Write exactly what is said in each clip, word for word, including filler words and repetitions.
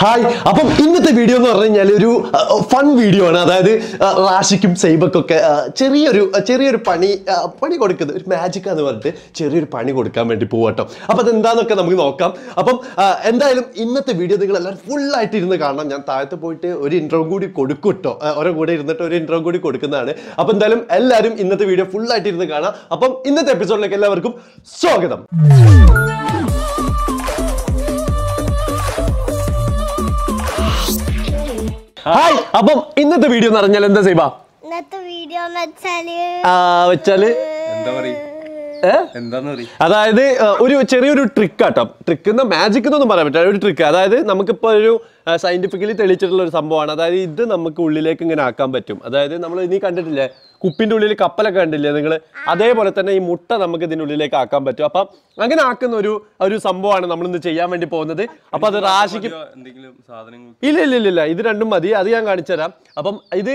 Hi അപ്പം ഇന്നത്തെ video എന്ന് പറഞ്ഞു കഴിഞ്ഞാൽ ഒരു ഫൺ വീഡിയോ ആണ്. അതായത് റാഷിക്കും സൈബക്കൊക്കെ ചെറിയൊരു ചെറിയൊരു പണി പണി കൊടുക്കുന്നത് ഒരു മാജിക്കാന്ന് പറഞ്ഞിട്ട് ചെറിയൊരു പണി കൊടുക്കാൻ വേണ്ടി പോകട്ടോ. അപ്പം അതെന്താന്നൊക്കെ നമുക്ക് നോക്കാം. അപ്പം എന്തായാലും ഇന്നത്തെ വീഡിയോ നിങ്ങൾ എല്ലാവരും ഫുള്ളായിട്ട് ഇരുന്ന് കാണണം. ഞാൻ താഴത്ത് പോയിട്ട് ഒരു ഇൻട്രോ കൂടി കൊടുക്കും കേട്ടോ. ഓരോ കൂടെ ഇരുന്നിട്ട് ഒരു ഇൻട്രോ കൂടി കൊടുക്കുന്നതാണ്. അപ്പം എന്തായാലും എല്ലാവരും ഇന്നത്തെ വീഡിയോ ഫുള്ളായിട്ട് ഇരുന്ന് കാണാം. അപ്പം ഇന്നത്തെ എപ്പിസോഡിലേക്ക് എല്ലാവർക്കും സ്വാഗതം. ഹായ്, അപ്പം ഇന്നത്തെ വീഡിയോ എന്ന് പറഞ്ഞാൽ എന്താ സൈബ? ഇന്നത്തെ വീഡിയോ എന്ന് വെച്ചാല് ആ വെച്ചാല് എന്താ പറയും അതായത് ഒരു ചെറിയൊരു ട്രിക്ക് ആട്ടോ. ട്രിക്ക് എന്ന മാജിക് എന്നൊന്നും പറയാൻ പറ്റില്ല, ഒരു ട്രിക്ക്. അതായത് നമുക്കിപ്പോൾ ഒരു സയന്റിഫിക്കലി തെളിയിച്ചിട്ടുള്ള ഒരു സംഭവമാണ്. അതായത് ഇത് നമുക്ക് ഉള്ളിലേക്ക് ഇങ്ങനെ ആക്കാൻ പറ്റും. അതായത് നമ്മൾ ഇനി കണ്ടിട്ടില്ലേ കുപ്പിൻ്റെ ഉള്ളിൽ കപ്പലൊക്കെ കണ്ടില്ലേ നിങ്ങൾ? അതേപോലെ തന്നെ ഈ മുട്ട നമുക്ക് ഇതിൻ്റെ ഉള്ളിലേക്ക് ആക്കാൻ പറ്റും. അപ്പം അങ്ങനെ ആക്കുന്ന ഒരു ഒരു സംഭവമാണ് നമ്മളിന്ന് ചെയ്യാൻ വേണ്ടി പോകുന്നത്. അപ്പം അത് റാഷിക്ക് ഇല്ല ഇല്ല ഇല്ല ഇത് രണ്ടും മതി, അത് ഞാൻ കാണിച്ചുതരാം. അപ്പം ഇത്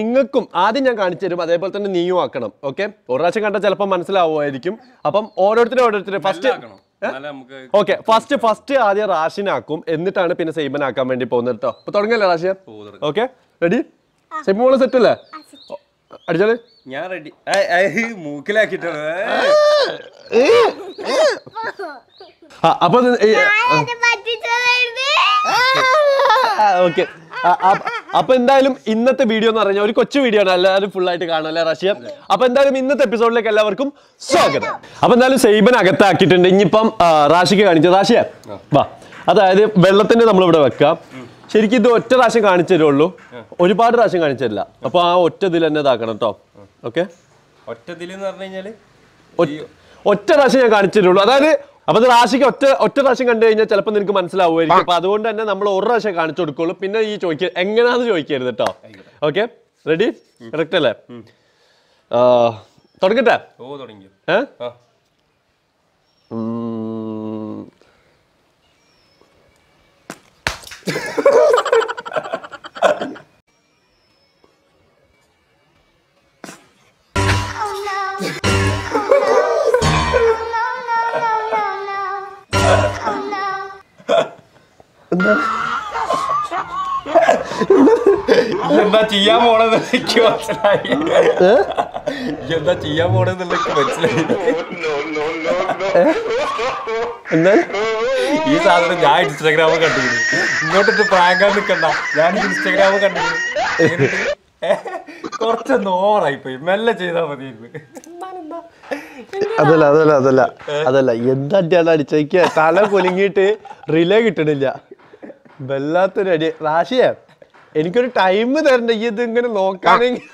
നിങ്ങൾക്കും ആദ്യം ഞാൻ കാണിച്ചു തരും, അതേപോലെ തന്നെ നീയും ആക്കണം. ഓക്കെ, ഒരു പ്രാവശ്യം കണ്ടാൽ ചിലപ്പോൾ മനസ്സിലാവുമായിരിക്കും. അപ്പം ഓരോരുത്തരും ഓരോരുത്തരും ഫസ്റ്റ് ഓക്കെ ഫസ്റ്റ് ഫസ്റ്റ് ആദ്യം റാഷിനാക്കും, എന്നിട്ടാണ് പിന്നെ സൈബനാക്കാൻ വേണ്ടി പോകുന്നത് കേട്ടോ. അപ്പൊ തുടങ്ങല്ലേ റാഷിയ? Okay, ready? സൈബ് മോള് സെറ്റ് അല്ലേ? അടിച്ചാല് ഞാൻ റെഡി. മൂക്കിലാക്കിട്ടോ. അപ്പൊ ഓക്കെ, അപ്പൊ എന്തായാലും ഇന്നത്തെ വീഡിയോ എന്ന് പറഞ്ഞാൽ ഒരു കൊച്ചു വീഡിയോ ആണ്, എല്ലാവരും ഫുൾ ആയിട്ട് കാണുമല്ലേ റാഷിയ? അപ്പൊ എന്തായാലും ഇന്നത്തെ എപ്പിസോഡിലേക്ക് എല്ലാവർക്കും സ്വാഗതം. അപ്പൊ എന്തായാലും സൈബൻ അകത്താക്കിയിട്ടുണ്ട്, ഇനിയിപ്പം റാഷിക്ക് കാണിച്ചത്. റാഷിയ വാ. അതായത് വെള്ളത്തിന്റെ നമ്മളിവിടെ വെക്കാം. ശരിക്കും ഇത് ഒറ്റ പ്രാവശ്യം കാണിച്ചു തരുള്ളൂ, ഒരുപാട് പ്രാവശ്യം കാണിച്ചു തരില്ല. അപ്പൊ ആ ഒറ്റ ഇതിൽ തന്നെ ഇതാക്കണം കേട്ടോ. ഓക്കെ, ഒറ്റ ഇതിൽ എന്ന് പറഞ്ഞു കഴിഞ്ഞാല് ഒറ്റ പ്രാവശ്യം ഞാൻ കാണിച്ചു തരുള്ളൂ. അതായത് അപ്പൊ അത് റാഷിക്ക് ഒറ്റ ഒറ്റ പ്രാവശ്യം കണ്ടു കഴിഞ്ഞാൽ ചിലപ്പോൾ നിനക്ക് മനസ്സിലാവുമായിരിക്കും. അപ്പൊ അതുകൊണ്ട് തന്നെ നമ്മൾ ഒരു പ്രാവശ്യം കാണിച്ചു കൊടുക്കുള്ളൂ. പിന്നെ ഈ ചോദിക്ക എങ്ങനെയാണെന്ന് ചോദിക്കരുത് കേട്ടോ. Okay, ready? കറക്റ്റ് അല്ലേ? തുടങ്ങട്ടെ? ഏഹ് എന്താ ചെയ്യാൻ പോണെന്ന് എനിക്ക് മനസ്സിലായി. എന്താ ചെയ്യാൻ പോണെന്നുള്ള മനസ്സിലായി. ഈ സാധനം ഞാൻ ഇൻസ്റ്റാഗ്രാമ് കണ്ടിരുന്നു. ഇങ്ങോട്ടിട്ട് പ്രാങ്കാൻ നിൽക്കണ്ട, ഞാൻ ഇൻസ്റ്റാഗ്രാമ് കണ്ടിരുന്നു. കുറച്ചൊന്ന് ഓവറായി പോയി, മെല്ലെ ചെയ്താ മതിയായിരുന്നു. അതല്ല അതല്ല അതല്ല അതല്ല എന്താ അടിയാണ് അടിച്ചേക്ക്? തല കൊലുങ്ങിയിട്ട് റിലേ കിട്ടണില്ല, വല്ലാത്തൊരു അടി. റാഷിയെ എനിക്കൊരു ടൈം തരണ്ട, ഈ ഇത് ഇങ്ങനെ നോക്കാണെങ്കിൽ.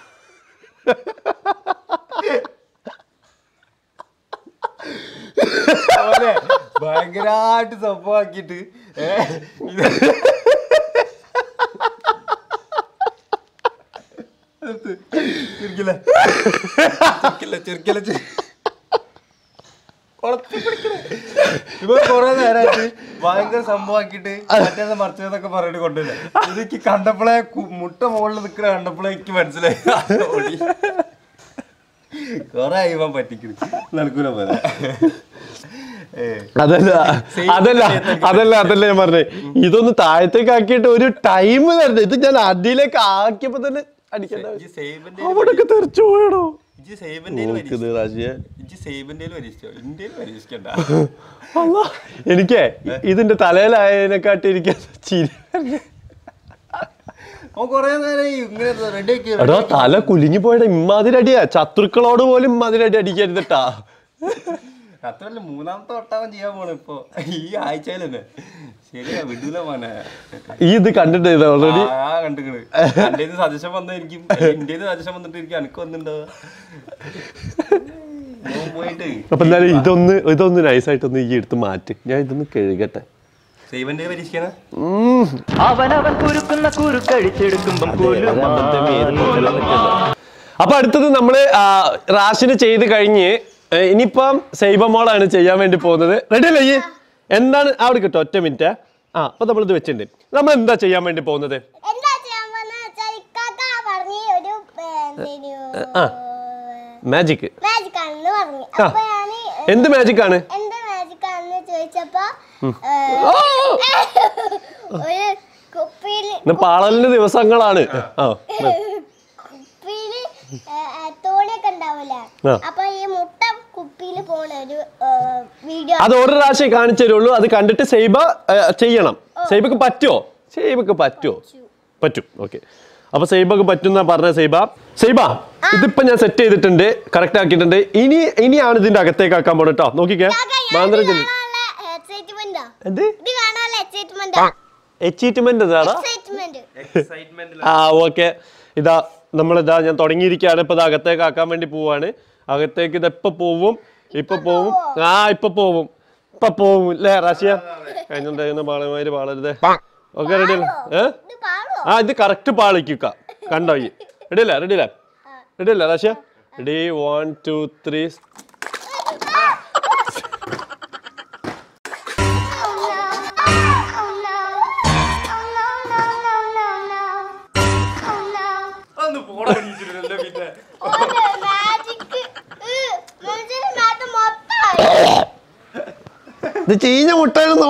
ഭയങ്കരമായിട്ട് സംഭവമാക്കിട്ട് ഇപ്പൊ കൊറേ നേരമായിട്ട് ഭയങ്കര സംഭവമാക്കിട്ട് മറ്റേത് മറിച്ചതൊക്കെ പറഞ്ഞിട്ട് കൊണ്ടുവരില്ല. എനിക്ക് കണ്ടപ്പോളെ മുട്ട മുകളിൽ നിൽക്കണ കണ്ടപ്പോളെ എനിക്ക് മനസ്സിലായി കൊറേ ആയിവാൻ പറ്റിക്കണ് നടക്കൂല പോലെ. അതല്ല അതല്ല അതല്ല അതല്ല ഞാൻ പറഞ്ഞേ, ഇതൊന്ന് താഴത്തേക്ക് ആക്കിയിട്ട് ഒരു ടൈം തരുന്നത്. ഇത് ഞാൻ അടിയിലേക്ക് ആക്കിയപ്പോ തന്നെ അടിക്കണ്ട, അവിടൊക്കെ തെറിച്ചു പോയണോ? എനിക്കേ ഇതിന്റെ തലയിലായതിനെക്കാട്ടി ഇരിക്കാൻ എടോ തല കുലിഞ്ഞു പോയട. ഇമ്മാതിരി അടിയാ ശത്രുക്കളോട് പോലും ഇമ്മാതിരി അടി അടിക്കരുതട്ടാ. അത്രല്ല മൂന്നാമത്തെ ഒട്ടാവൻ ചെയ്യാൻ പോണ ഇപ്പൊ ഈ ആഴ്ചയിൽ തന്നെ. ശരിയാ വിടൂല മോനെ. ഈ ഇത് കണ്ടിട്ട് ഓൾറെഡി ആ കണ്ടിട്ട് എന്റെ സജഷൻ വന്നായിരിക്കും, എന്റെ സജഷൻ വന്നിട്ട് എനിക്ക് എനിക്ക് വന്നിട്ടുണ്ടാവുക. അപ്പൊ എന്തായാലും ഇതൊന്ന് ഇതൊന്ന് നൈസായിട്ടൊന്ന് ഈ എടുത്ത് മാറ്റി ഞാൻ ഇതൊന്ന് കഴുകട്ടെ. സൈബന്റെ പരീക്ഷിക്കണ അവനവൻ കുരുക്കുന്ന കുരുക്കഴിച്ചെടുക്കുമ്പം പോലും. അപ്പൊ അടുത്തത് നമ്മള് റാഷിന് ചെയ്ത് കഴിഞ്ഞ് ഇനിയിപ്പം സൈബമോളാണ് ചെയ്യാൻ വേണ്ടി പോകുന്നത്. റെഡി അല്ലേ? ഈ എന്താണ് അവിടെ കിട്ടും? ഒറ്റ മിനിറ്റ്. ആ അപ്പൊ നമ്മളിത് വെച്ചിട്ടുണ്ട്. നമ്മൾ എന്താ ചെയ്യാൻ വേണ്ടി പോകുന്നത്? ആ മാജിക്. എന്ത് മാജിക് ആണ്? ഇന്ന് പാളലിന്റെ ദിവസങ്ങളാണ്. അത് ഒരു പ്രാവശ്യം കാണിച്ചു തരുള്ളൂ. അത് കണ്ടിട്ട് സൈബ ചെയ്യണം. സൈബക്ക് പറ്റുമോ? സൈബക്ക് പറ്റുമോ? പറ്റും. ഓക്കെ, അപ്പൊ സൈബക്ക് പറ്റുന്ന പറഞ്ഞ സൈബ സൈബ ഇതിപ്പോ ഞാൻ സെറ്റ് ചെയ്തിട്ടുണ്ട്, കറക്റ്റ് ആക്കിയിട്ടുണ്ട്. ഇനി ഇനിയാണ് ഇതിന്റെ അകത്തേക്ക് ആക്കാൻ പോണ കേട്ടോ. നോക്കിക്കേ, ആ ഓക്കെ. ഇതാ നമ്മളിതാ ഞാൻ തുടങ്ങിയിരിക്കുകയാണ്. ഇപ്പൊ ഇത് അകത്തേക്ക് ആക്കാൻ വേണ്ടി പോവാണ്. അകത്തേക്ക് ഇത് എപ്പോ പോവും? ഇപ്പൊ പോവും. ആ ഇപ്പൊ പോവും, ഇപ്പൊ പോവും അല്ലേ റാഷിയ? കഴിഞ്ഞുണ്ടായിരുന്ന പാളന്മാര് പാളരുതേ. ഓക്കെ, റെഡി അല്ലേ? ഏഹ് ആ ഇത് കറക്റ്റ് പാളിക്കുക. കണ്ടോ? ഈ റെഡി അല്ലേ? റെഡി അല്ലേ? റെഡി അല്ലേ Rashiya? Ready, one two three. ഇത് ചീഞ്ഞ മുട്ടാണ് ഉണ്ട്.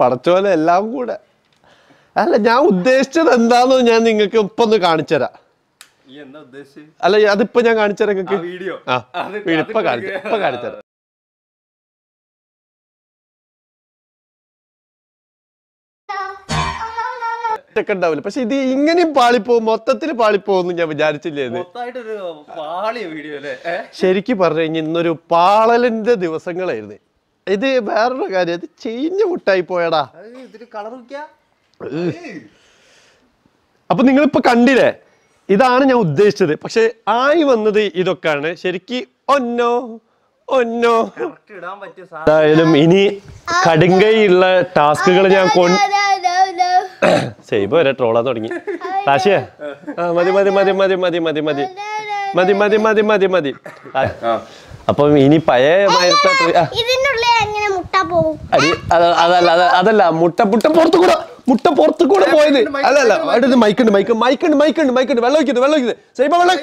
പടച്ചോലെ എല്ലാം കൂടെ അല്ല. ഞാൻ ഉദ്ദേശിച്ചത് എന്താന്ന് ഞാൻ നിങ്ങൾക്ക് ഇപ്പൊ ഒന്ന് കാണിച്ചു തരാം. അല്ല അതിപ്പോ ഞാൻ കാണിച്ചു തരാം. വീഡിയോ ഇപ്പൊ കാണിച്ചു ഇപ്പൊ കാണിച്ചു തരാം. ണ്ടാവില്ല, പക്ഷെ ഇത് ഇങ്ങനെയും പാളിപ്പോ മൊത്തത്തിൽ പാളിപ്പോന്ന് ഞാൻ വിചാരിച്ചില്ലേ. ശരിക്കും പറഞ്ഞു ഇന്നൊരു പാളലിന്റെ ദിവസങ്ങളായിരുന്നു. ഇത് വേറൊരു കാര്യം, ഇത് ചീഞ്ഞ മുട്ടായി പോയടാ. അപ്പൊ നിങ്ങളിപ്പോ കണ്ടില്ലേ, ഇതാണ് ഞാൻ ഉദ്ദേശിച്ചത്. പക്ഷെ ആയി വന്നത് ഇതൊക്കെയാണ്. ശരിക്ക് ഒന്നോ ഒന്നോ എന്തായാലും ഇനി കടുങ്കയുള്ള ടാസ്കുകൾ ഞാൻ കൊണ്ട് സൈബ് വരെ ട്രോളാൻ തുടങ്ങി. റാഷിയ ആ മതി മതി മതി മതി മതി മതി മതി മതി മതി മതി മതി മതി. അപ്പം ഇനി പഴയ അതല്ല അതല്ല മുട്ട മുട്ട പുറത്തു കൂടെ മുട്ട പുറത്തു കൂടെ പോയത് അല്ലല്ല. അടുത്ത് മൈക്കുണ്ട് മൈക്ക് മൈക്കുണ്ട് മൈക്കുണ്ട് മൈക്കുണ്ട് വെള്ളം ഒഴിക്കരുത് വെള്ളം ഒഴിക്കരുത് സൈബ വെള്ളം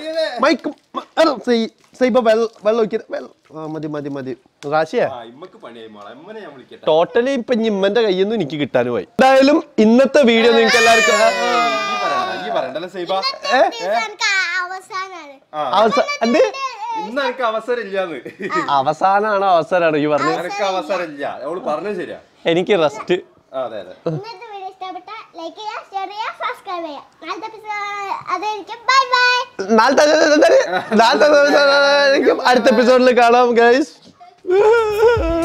മൈക്ക് സൈബ വെള്ളം വെള്ളം ഒഴിക്കരുത് വെള്ളം. ആ മതി മതി മതി റാഷിയ ടോട്ടലി ഇപ്പൊ ഇമ്മന്റെ കയ്യിൽ നിന്ന് എനിക്ക് കിട്ടാനും പോയി. എന്തായാലും ഇന്നത്തെ വീഡിയോ നിങ്ങൾക്ക് എല്ലാവർക്കും അവസാനാണോ അവസരമാണോ ഈ പറഞ്ഞത്? എനിക്ക് റെസ്റ്റ്. അടുത്ത എപ്പിസോഡിൽ കാണാം ഗൈസ്.